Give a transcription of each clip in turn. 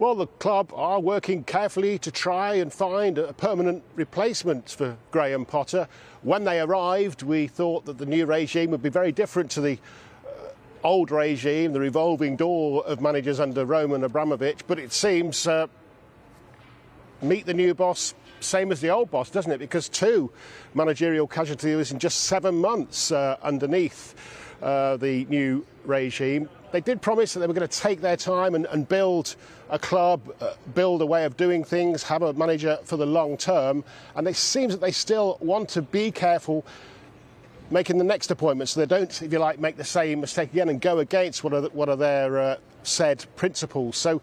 Well, the club are working carefully to try and find a permanent replacement for Graham Potter. When they arrived, we thought that the new regime would be very different to the old regime, the revolving door of managers under Roman Abramovich, but it seems meet the new boss, same as the old boss, doesn't it? Because two managerial casualties in just 7 months underneath the new regime. They did promise that they were going to take their time and build a club, build a way of doing things, have a manager for the long term. And it seems that they still want to be careful making the next appointment so they don't, if you like, make the same mistake again and go against what are their said principles. So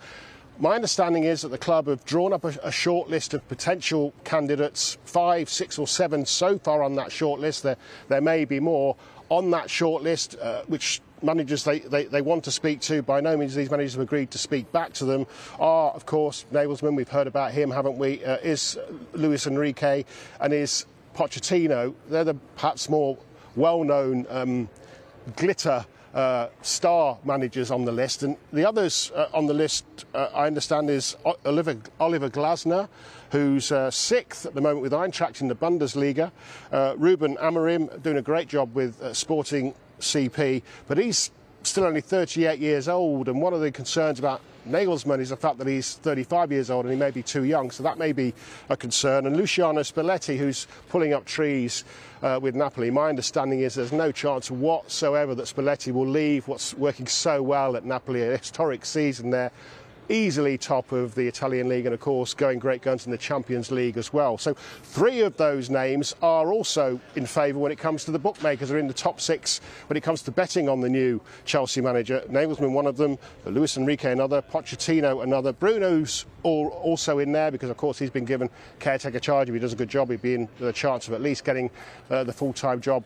my understanding is that the club have drawn up a short list of potential candidates, 5, 6 or 7 so far on that short list. There may be more on that short list, which managers they want to speak to. By no means these managers have agreed to speak back to them. Are, of course, Nagelsmann, we've heard about him, haven't we? Is Luis Enrique and is Pochettino. They're the perhaps more well-known glitter star managers on the list, and the others on the list I understand is Oliver Glasner, who's sixth at the moment with Eintracht in the Bundesliga, Ruben Amarim doing a great job with Sporting CP, but he's still only 38 years old, and one of the concerns about Nagelsmann is the fact that he's 35 years old and he may be too young, so that may be a concern. And Luciano Spalletti, who's pulling up trees with Napoli. My understanding is there's no chance whatsoever that Spalletti will leave what's working so well at Napoli, a historic season there, easily top of the Italian league and, of course, going great guns in the Champions League as well. So 3 of those names are also in favour when it comes to the bookmakers. They're in the top 6 when it comes to betting on the new Chelsea manager. Nagelsmann, one of them, Luis Enrique, another, Pochettino, another. Bruno's also in there because, of course, he's been given caretaker charge. If he does a good job, he'd be in the chance of at least getting the full-time job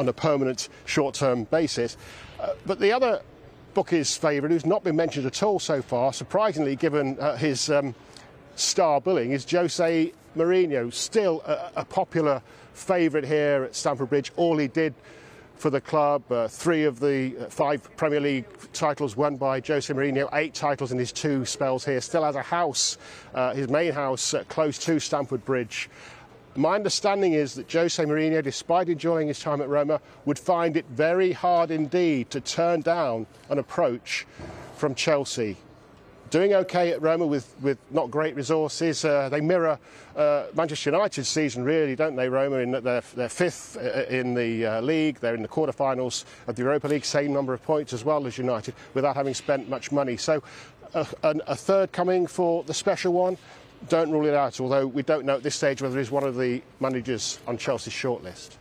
on a permanent short-term basis. But the other bookie's favourite, who's not been mentioned at all so far, surprisingly given his star billing, is Jose Mourinho, still a popular favourite here at Stamford Bridge. All he did for the club, 3 of the 5 Premier League titles won by Jose Mourinho, 8 titles in his 2 spells here, still has a house, his main house, close to Stamford Bridge. My understanding is that Jose Mourinho, despite enjoying his time at Roma, would find it very hard indeed to turn down an approach from Chelsea. Doing OK at Roma with not great resources. They mirror Manchester United's season, really, don't they, Roma, in that they're 5th in the league. They're in the quarterfinals of the Europa League, same number of points as well as United, without having spent much money. So a third coming for the special one. Don't rule it out, although we don't know at this stage whether he's one of the managers on Chelsea's shortlist.